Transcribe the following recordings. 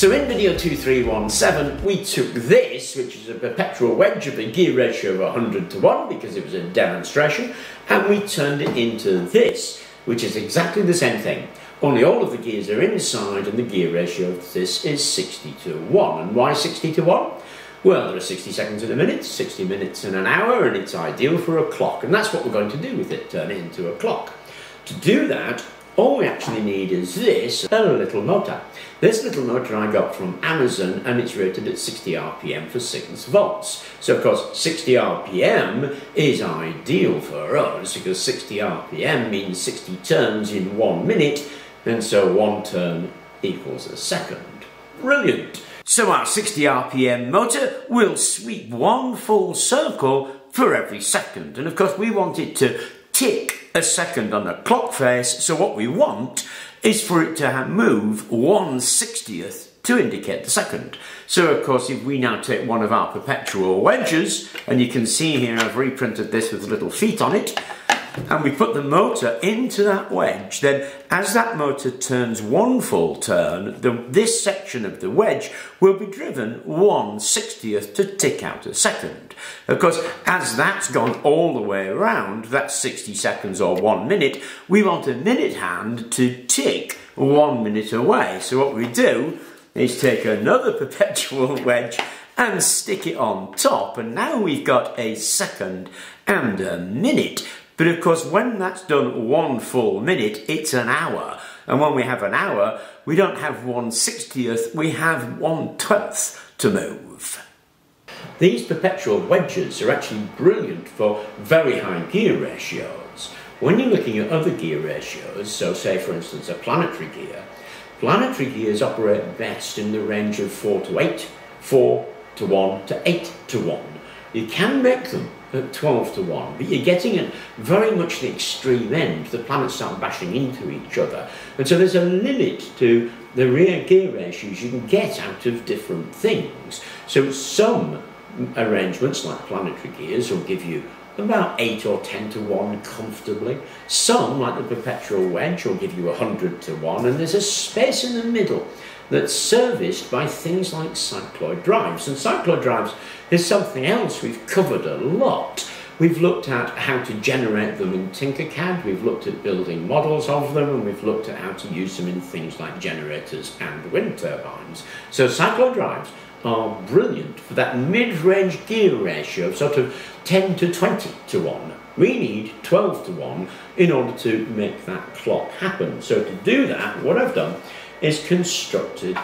So in video 2317, we took this, which is a perpetual wedge of a gear ratio of 100 to 1, because it was a demonstration, and we turned it into this, which is exactly the same thing. Only all of the gears are inside, and the gear ratio of this is 60 to 1. And why 60 to 1? Well, there are 60 seconds in a minute, 60 minutes in an hour, and it's ideal for a clock. And that's what we're going to do with it, turn it into a clock. To do that, all we actually need is this, a little motor. This little motor I got from Amazon, and it's rated at 60 RPM for 6 volts. So of course 60 RPM is ideal for us, because 60 RPM means 60 turns in 1 minute, and so 1 turn equals a second. Brilliant! So our 60 RPM motor will sweep 1 full circle for every second, and of course we want it to tick a second on a clock face, so what we want is for it to move 1/60th to indicate the second. So of course if we now take one of our perpetual wedges, and you can see here I've reprinted this with little feet on it, and we put the motor into that wedge, then as that motor turns 1 full turn, this section of the wedge will be driven 1/60th to tick out a second. Of course, as that's gone all the way around, that's 60 seconds or 1 minute, we want a minute hand to tick 1 minute away. So what we do is take another perpetual wedge and stick it on top, and now we've got a second and a minute. But of course, when that's done 1 full minute, it's an hour. And when we have an hour, we don't have 1/60th, we have 1/12th to move. These perpetual wedges are actually brilliant for very high gear ratios. When you're looking at other gear ratios, so say for instance a planetary gears operate best in the range of 4 to 8, 4 to 1 to 8 to 1. You can make them at 12 to 1, but you're getting at very much the extreme end. The planets start bashing into each other, and so there's a limit to the rear gear ratios you can get out of different things. So some arrangements, like planetary gears, will give you about 8 or 10 to 1 comfortably. Some, like the perpetual wedge, will give you 100 to 1, and there's a space in the middle that's serviced by things like cycloid drives. And cycloid drives is something else we've covered a lot. We've looked at how to generate them in Tinkercad, we've looked at building models of them, and we've looked at how to use them in things like generators and wind turbines. So cycloid drives are brilliant for that mid-range gear ratio of sort of 10 to 20 to 1. We need 12 to 1 in order to make that clock happen. So to do that, what I've done is constructed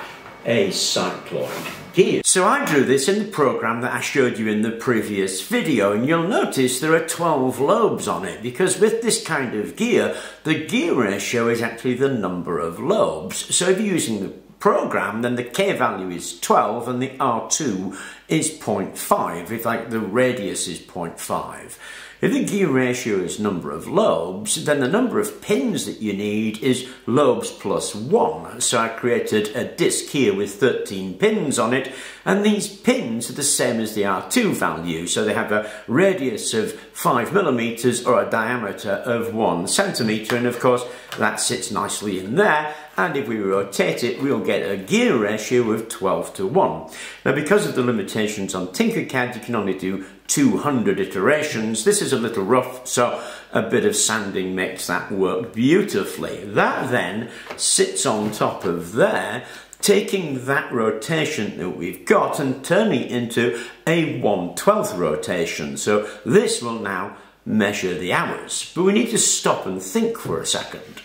a cycloid gear. So I drew this in the program that I showed you in the previous video, and you'll notice there are 12 lobes on it, because with this kind of gear, the gear ratio is actually the number of lobes. So if you're using the program, then the K value is 12 and the R2 is 0.5, if like the radius is 0.5. If the gear ratio is number of lobes, then the number of pins that you need is lobes plus 1. So I created a disc here with 13 pins on it, and these pins are the same as the R2 value, so they have a radius of 5 millimeters or a diameter of 1 centimeter, and of course that sits nicely in there, and if we rotate it, we'll get a gear ratio of 12 to 1. Now, because of the limitations on Tinkercad, you can only do 200 iterations. This is a little rough, so a bit of sanding makes that work beautifully. That then sits on top of there, taking that rotation that we've got and turning it into a 1/12th rotation. So this will now measure the hours. But we need to stop and think for a second.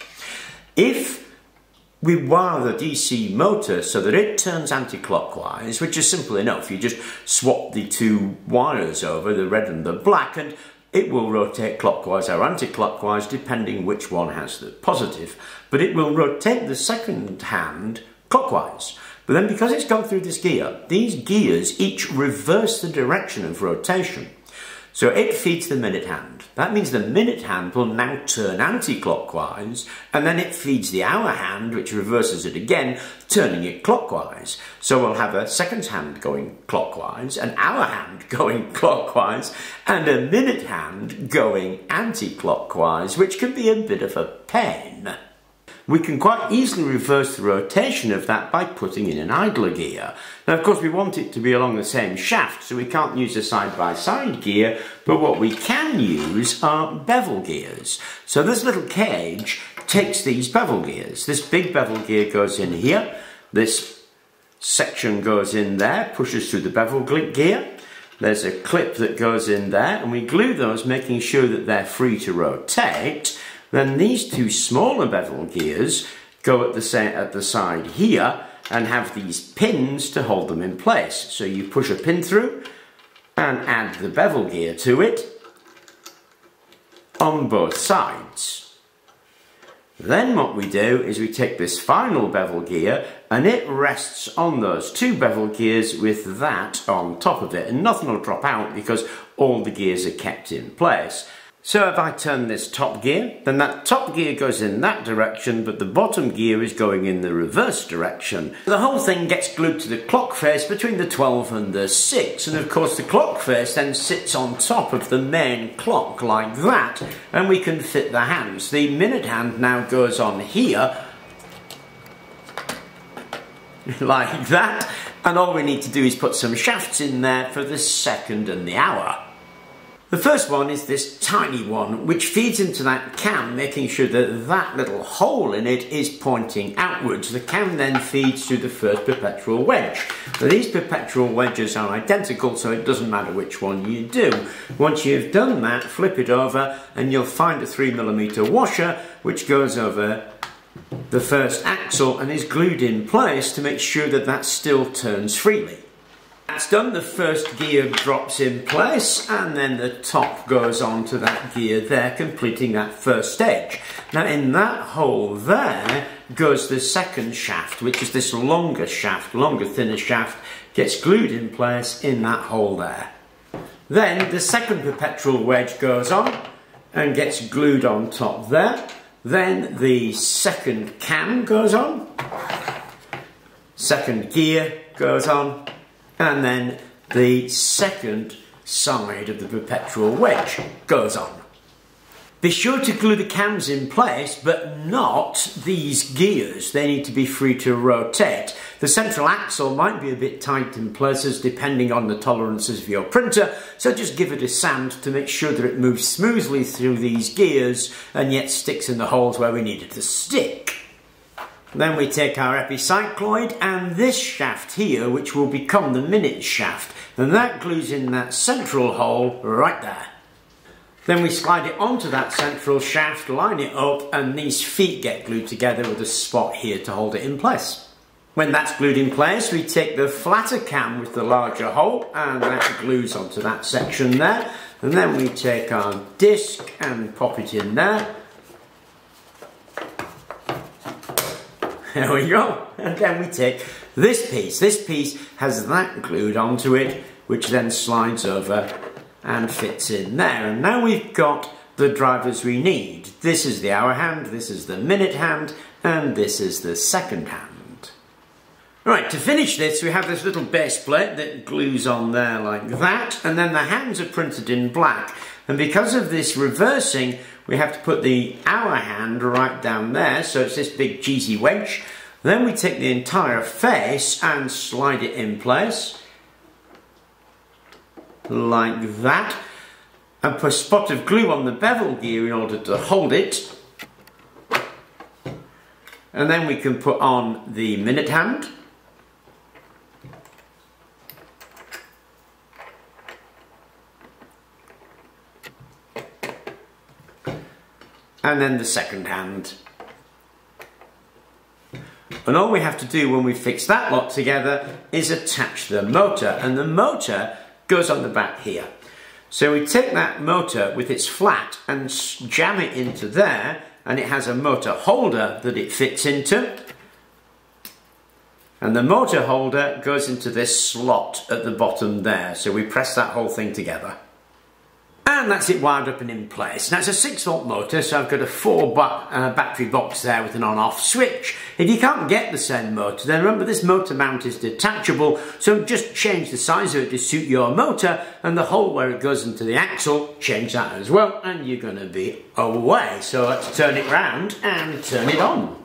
If we wire the DC motor so that it turns anti-clockwise, which is simple enough. You just swap the 2 wires over, the red and the black, and it will rotate clockwise or anti-clockwise depending which one has the positive. But it will rotate the second hand clockwise. But then, because it's gone through this gear, these gears each reverse the direction of rotation. So it feeds the minute hand. That means the minute hand will now turn anti-clockwise, and then it feeds the hour hand, which reverses it again, turning it clockwise. So we'll have a seconds hand going clockwise, an hour hand going clockwise, and a minute hand going anti-clockwise, which can be a bit of a pain. We can quite easily reverse the rotation of that by putting in an idler gear. Now of course we want it to be along the same shaft, so we can't use a side-by-side gear, but what we can use are bevel gears. So this little cage takes these bevel gears. This big bevel gear goes in here, this section goes in there, pushes through the bevel gear. There's a clip that goes in there, and we glue those, making sure that they're free to rotate. Then these two smaller bevel gears go at the side here and have these pins to hold them in place. So you push a pin through and add the bevel gear to it on both sides. Then what we do is we take this final bevel gear and it rests on those two bevel gears with that on top of it, and nothing will drop out because all the gears are kept in place. So if I turn this top gear, then that top gear goes in that direction, but the bottom gear is going in the reverse direction. The whole thing gets glued to the clock face between the 12 and the 6, and of course the clock face then sits on top of the main clock like that, and we can fit the hands. The minute hand now goes on here, like that, and all we need to do is put some shafts in there for the second and the hour. The first one is this tiny one, which feeds into that cam, making sure that that little hole in it is pointing outwards. The cam then feeds through the first perpetual wedge. Now, these perpetual wedges are identical, so it doesn't matter which one you do. Once you've done that, flip it over, and you'll find a 3mm washer, which goes over the first axle and is glued in place to make sure that that still turns freely. That's done, the first gear drops in place and then the top goes on to that gear there, completing that first stage. Now in that hole there goes the second shaft, which is this longer shaft, longer thinner shaft, gets glued in place in that hole there. Then the second perpetual wedge goes on and gets glued on top there. Then the second cam goes on, second gear goes on, and then the second side of the perpetual wedge goes on. Be sure to glue the cams in place, but not these gears. They need to be free to rotate. The central axle might be a bit tight in places depending on the tolerances of your printer, so just give it a sand to make sure that it moves smoothly through these gears and yet sticks in the holes where we need it to stick. Then we take our epicycloid and this shaft here, which will become the minute shaft, and that glues in that central hole right there. Then we slide it onto that central shaft, line it up, and these feet get glued together with a spot here to hold it in place. When that's glued in place, we take the flatter cam with the larger hole and that glues onto that section there, and then we take our disc and pop it in there. There we go, and then we take this piece. This piece has that glued onto it, which then slides over and fits in there. And now we've got the drivers we need. This is the hour hand, this is the minute hand, and this is the second hand. Right, to finish this, we have this little base plate that glues on there like that, and then the hands are printed in black. And because of this reversing, we have to put the hour hand right down there, so it's this big cheesy wedge. Then we take the entire face and slide it in place, like that, and put a spot of glue on the bevel gear in order to hold it. And then we can put on the minute hand. And then the second hand. And all we have to do when we fix that lot together is attach the motor, and the motor goes on the back here. So we take that motor with its flat and jam it into there, and it has a motor holder that it fits into, and the motor holder goes into this slot at the bottom there, so we press that whole thing together. And that's it wired up and in place. Now it's a 6-volt motor, so I've got a 4 battery box there with an on-off switch. If you can't get the same motor, then remember this motor mount is detachable, so just change the size of it to suit your motor, and the hole where it goes into the axle, change that as well, and you're going to be away. So let's turn it round and turn it on.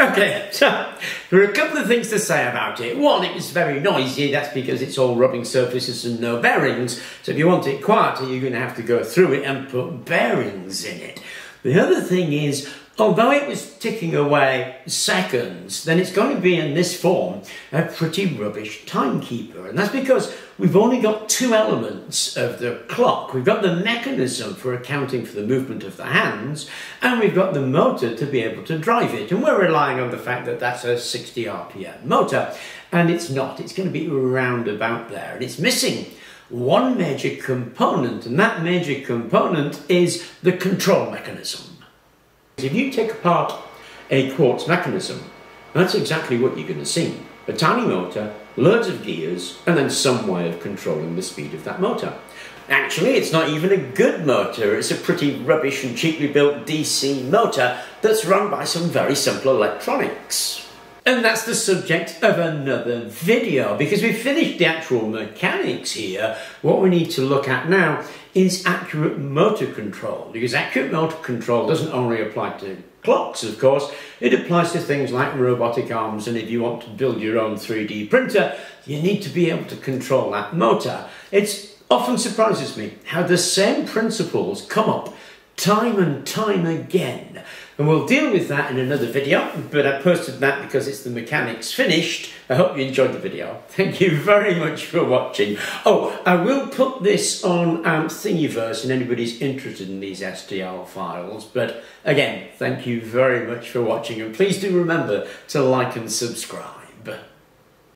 Okay, so there are a couple of things to say about it. One, it was very noisy. That's because it's all rubbing surfaces and no bearings. So if you want it quieter, you're going to have to go through it and put bearings in it. The other thing is, although it was ticking away seconds, then it's going to be, in this form, a pretty rubbish timekeeper. And that's because we've only got two elements of the clock. We've got the mechanism for accounting for the movement of the hands, and we've got the motor to be able to drive it. And we're relying on the fact that that's a 60 RPM motor. And it's not. It's going to be round about there. And it's missing one major component, and that major component is the control mechanism. If you take apart a quartz mechanism, that's exactly what you're going to see. A tiny motor, loads of gears, and then some way of controlling the speed of that motor. Actually, it's not even a good motor. It's a pretty rubbish and cheaply built DC motor that's run by some very simple electronics. And that's the subject of another video. Because we've finished the actual mechanics here, what we need to look at now is accurate motor control. Because accurate motor control doesn't only apply to clocks, of course, it applies to things like robotic arms, and if you want to build your own 3D printer, you need to be able to control that motor. It often surprises me how the same principles come up time and time again. And we'll deal with that in another video, but I posted that because it's the mechanics finished. I hope you enjoyed the video. Thank you very much for watching. Oh, I will put this on Thingiverse, and anybody's interested in these STL files. But again, thank you very much for watching, and please do remember to like and subscribe.